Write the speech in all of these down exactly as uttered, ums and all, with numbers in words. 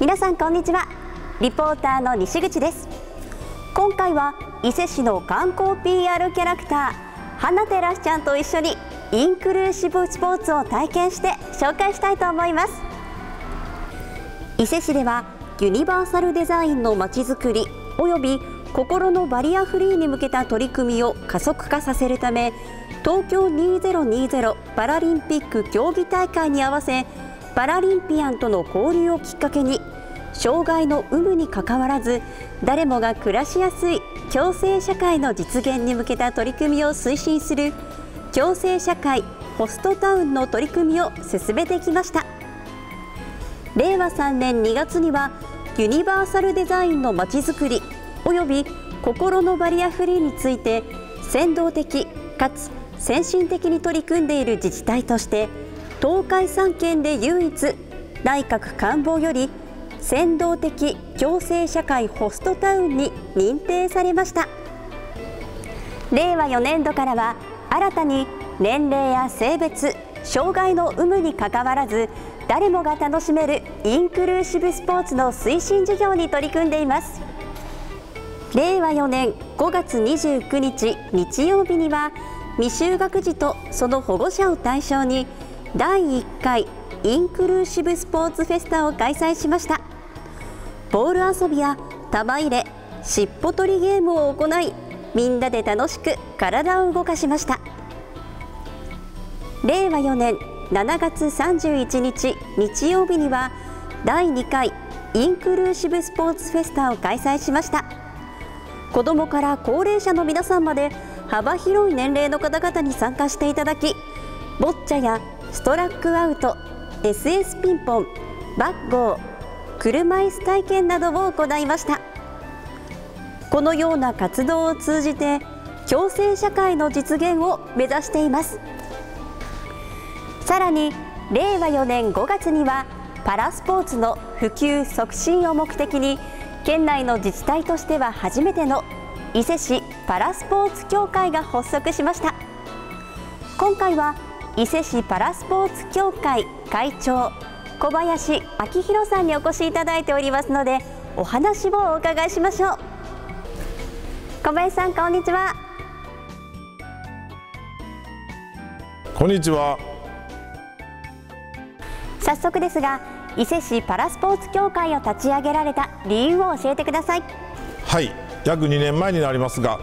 皆さんこんにちは。リポーターの西口です。今回は伊勢市の観光 ピーアール キャラクター花照らしちゃんと一緒にインクルーシブスポーツを体験して紹介したいと思います。伊勢市ではユニバーサルデザインのまちづくりおよび心のバリアフリーに向けた取り組みを加速化させるため、東京にせんにじゅうパラリンピック競技大会に合わせ、パラリンピアンとの交流をきっかけに障害の有無にかかわらず誰もが暮らしやすい共生社会の実現に向けた取り組みを推進する共生社会ホストタウンの取り組みを進めてきました。れいわさんねんにがつにはユニバーサルデザインのまちづくりおよび心のバリアフリーについて先導的かつ先進的に取り組んでいる自治体として東海さんけんで唯一内閣官房より先導的共生社会ホストタウンに認定されました。れいわよねんどからは新たに年齢や性別、障害の有無にかかわらず誰もが楽しめるインクルーシブスポーツの推進事業に取り組んでいます。れいわよねんごがつにじゅうくにち日曜日には未就学児とその保護者を対象にだいいっかいインクルーシブスポーツフェスタを開催しました。ボール遊びや玉入れ、しっぽ取りゲームを行い、みんなで楽しく体を動かしました。れいわよねんしちがつさんじゅういちにち日曜日にはだいにかいインクルーシブスポーツフェスタを開催しました。子どもから高齢者の皆さんまで幅広い年齢の方々に参加していただき、ボッチャやストラックアウト、エスエス ピンポン、バッゴー、車椅子体験などを行いました。このような活動を通じて共生社会の実現を目指しています。さらにれいわよねんごがつにはパラスポーツの普及促進を目的に県内の自治体としては初めての伊勢市パラスポーツ協会が発足しました。今回は伊勢市パラスポーツ協会会長小林明弘さんにお越しいただいておりますので、お話をお伺いしましょう。小林さん、こんにちは。こんにちは。早速ですが、伊勢市パラスポーツ協会を立ち上げられた理由を教えてください。はい、約にねんまえになりますが、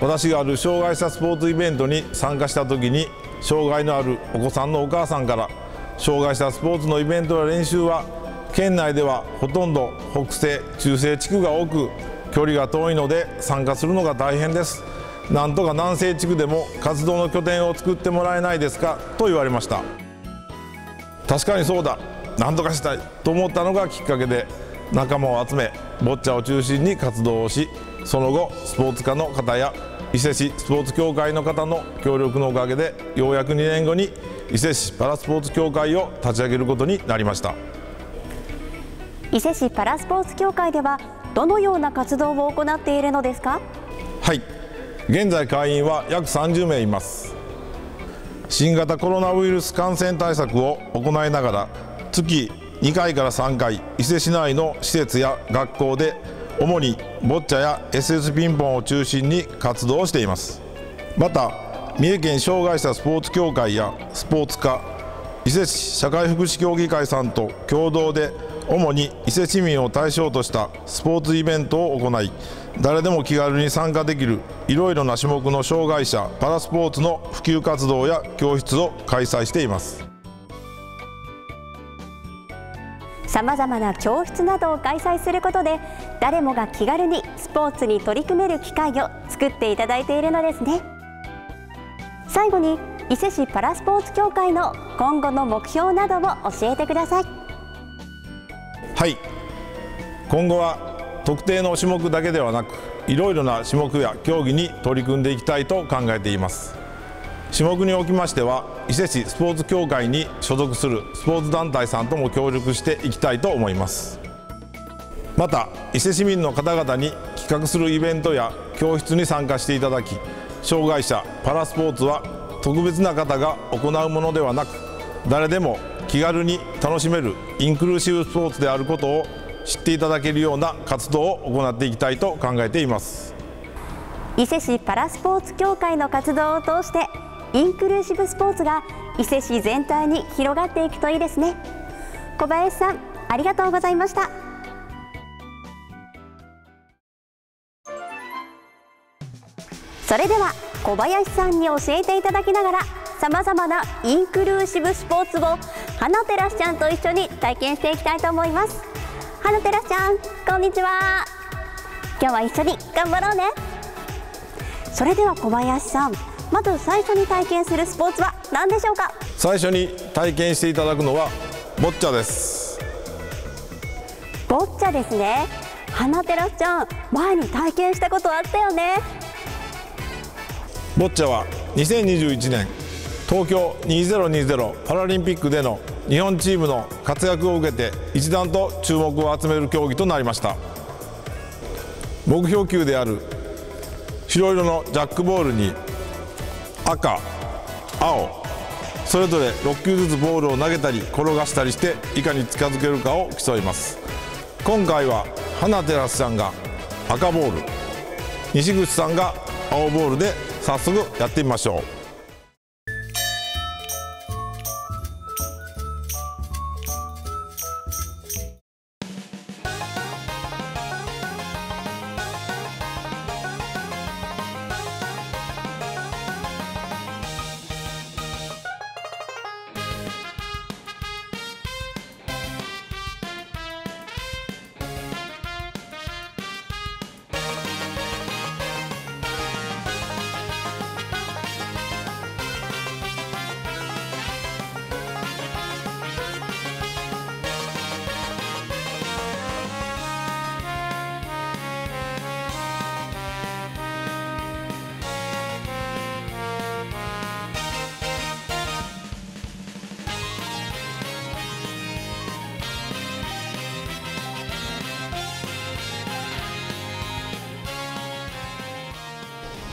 私がある障害者スポーツイベントに参加したときに、障害のあるお子さんのお母さんから、障害者スポーツのイベントや練習は県内ではほとんど北西・中西地区が多く、距離が遠いので参加するのが大変です。なんとか南西地区でも活動の拠点を作ってもらえないですかと言われました。確かにそうだ、なんとかしたいと思ったのがきっかけで、仲間を集めボッチャを中心に活動をし、その後スポーツ課の方や伊勢市スポーツ協会の方の協力のおかげで、ようやくにねんごに伊勢市パラスポーツ協会を立ち上げることになりました。伊勢市パラスポーツ協会ではどのような活動を行っているのですか？はい、現在会員は約さんじゅうめいいます。新型コロナウイルス感染対策を行いながら、月にかいからさんかい伊勢市内の施設や学校で主にボッチャや エスエス ピンポンを中心に活動をしています。また三重県障害者スポーツ協会やスポーツ課、伊勢市社会福祉協議会さんと共同で、主に伊勢市民を対象としたスポーツイベントを行い、誰でも気軽に参加できるいろいろな種目の障害者パラスポーツの普及活動や教室を開催しています。さまざまな教室などを開催することで、誰もが気軽にスポーツに取り組める機会を作っていただいているのですね。最後に伊勢市パラスポーツ協会の今後の目標などを教えてください。はい、今後は特定の種目だけではなく、いろいろな種目や競技に取り組んでいきたいと考えています。種目におきましては、伊勢市スポーツ協会に所属するスポーツ団体さんとも協力していきたいと思います。また伊勢市民の方々に企画するイベントや教室に参加していただき、障害者パラスポーツは特別な方が行うものではなく、誰でも気軽に楽しめるインクルーシブスポーツであることを知っていただけるような活動を行っていきたいと考えています。伊勢市パラスポーツ協会の活動を通してインクルーシブスポーツが伊勢市全体に広がっていくといいですね。小林さん、ありがとうございました。それでは小林さんに教えていただきながら、さまざまなインクルーシブスポーツを花照ちゃんと一緒に体験していきたいと思います。花照ちゃん、こんにちは。今日は一緒に頑張ろうね。それでは小林さん、まず最初に体験するスポーツは何でしょうか？最初に体験していただくのはボッチャです。ボッチャですね。花照ちゃん、前に体験したことあったよね。ボッチャはにせんにじゅういちねん東京にせんにじゅうパラリンピックでの日本チームの活躍を受けて一段と注目を集める競技となりました。目標球である白色のジャックボールに赤、青それぞれろっきゅうずつボールを投げたり転がしたりしていかに近づけるかを競います。今回は花照さんが赤ボール、西口さんが青ボールで早速やってみましょう。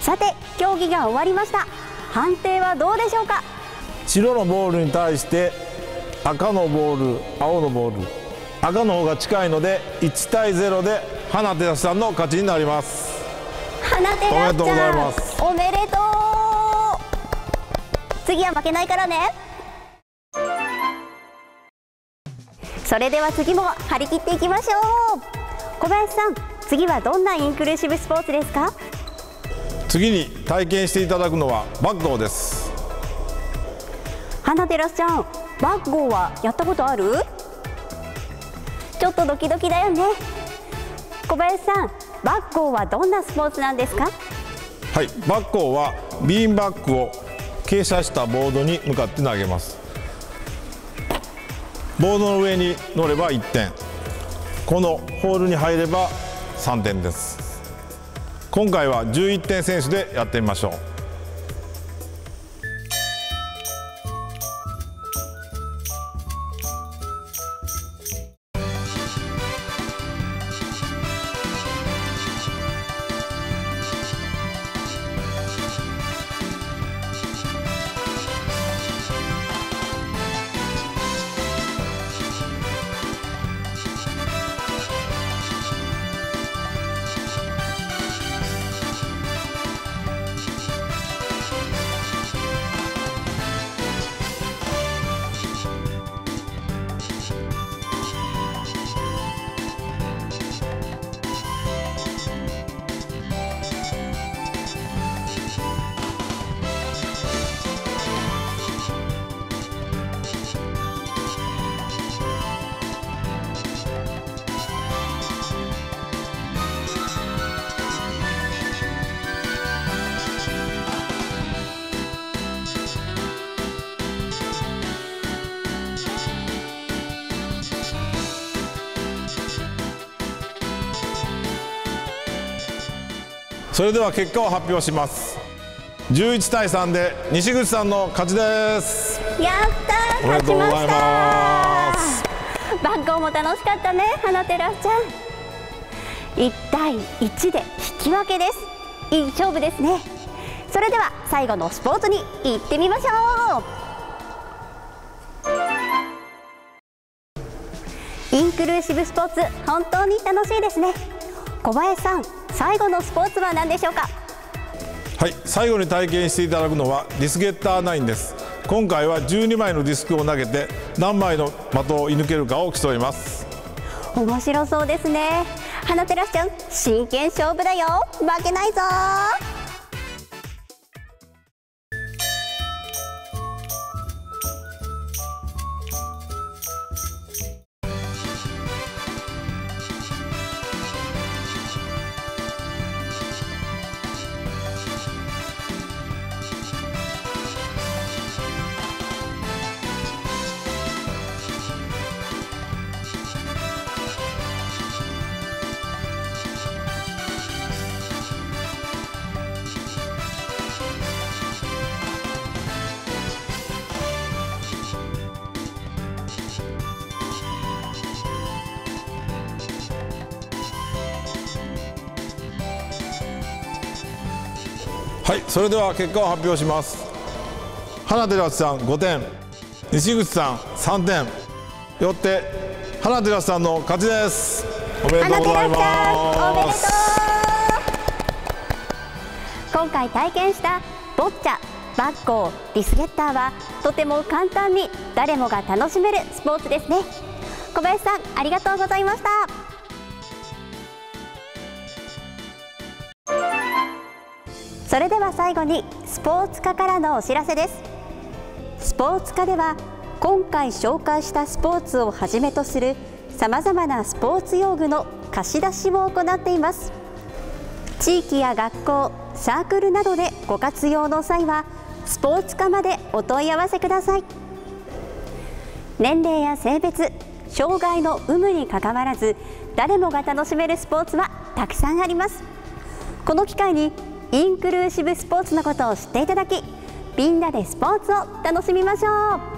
さて、競技が終わりました。判定はどうでしょうか？白のボールに対して赤のボール、青のボール、赤の方が近いのでいちたいゼロで花照さんの勝ちになります。花照ちゃん、おめでとうございます。おめでとう。次は負けないからね。それでは次も張り切っていきましょう。小林さん、次はどんなインクルーシブスポーツですか？次に体験していただくのはバッゴーです。花照ちゃん、バッゴーはやったことある？ちょっとドキドキだよね。小林さん、バッゴーはどんなスポーツなんですか？はい、バッゴーはビーンバックを傾斜したボードに向かって投げます。ボードの上に乗ればいってん、このホールに入ればさんてんです。今回はじゅういってん選手でやってみましょう。それでは結果を発表します。じゅういちたいさんで西口さんの勝ちです。やったー、勝ちました。バッゴーも楽しかったね。花照ちゃん、いちたいいちで引き分けです。いい勝負ですね。それでは最後のスポーツに行ってみましょう。インクルーシブスポーツ、本当に楽しいですね。小林さん、最後のスポーツは何でしょうか。はい、最後に体験していただくのはディスゲッターナインです。今回はじゅうにまいのディスクを投げて何枚の的を射抜けるかを競います。面白そうですね。花照ちゃん、真剣勝負だよ、負けないぞ。はい、それでは結果を発表します。花照さんごてん、西口さんさんてん、よって花照さんの勝ちです。おめでとうございます。今回体験したボッチャ、バッコー、ディスゲッターはとても簡単に誰もが楽しめるスポーツですね。小林さん、ありがとうございました。それでは最後にスポーツ課からのお知らせです。スポーツ課では今回紹介したスポーツをはじめとするさまざまなスポーツ用具の貸し出しを行っています。地域や学校、サークルなどでご活用の際はスポーツ課までお問い合わせください。年齢や性別、障害の有無にかかわらず誰もが楽しめるスポーツはたくさんあります。この機会にインクルーシブスポーツのことを知っていただき、みんなでスポーツを楽しみましょう。